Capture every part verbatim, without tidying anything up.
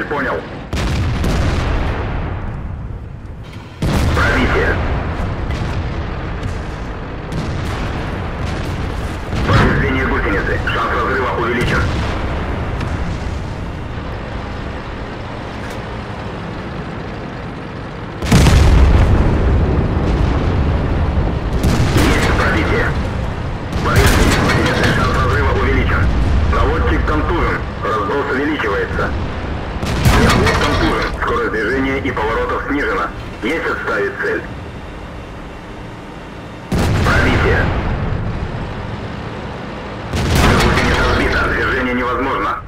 цель, понял. Пробитие. Повреждение гусеницы. Шанс разрыва увеличен. Есть отставить цель. Пробитие. Гусеница сбита. Движение невозможно.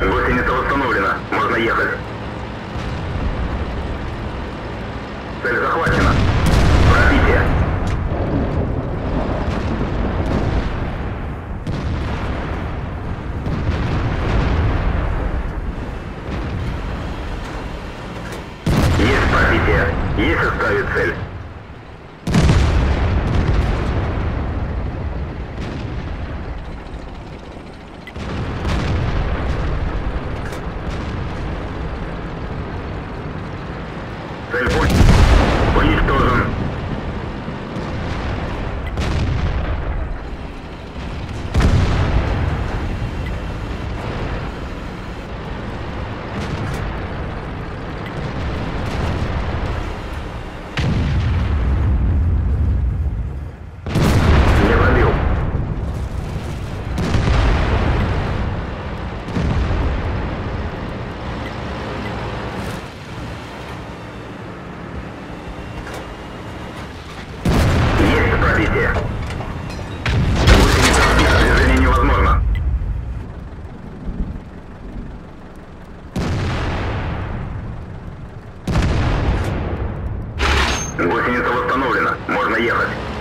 Гусеница восстановлена. Можно ехать. Цель захвачена. Пробитие. Есть оставить цель. Цель уничтожен. Движение невозможно. Гусеница восстановлена. Можно ехать.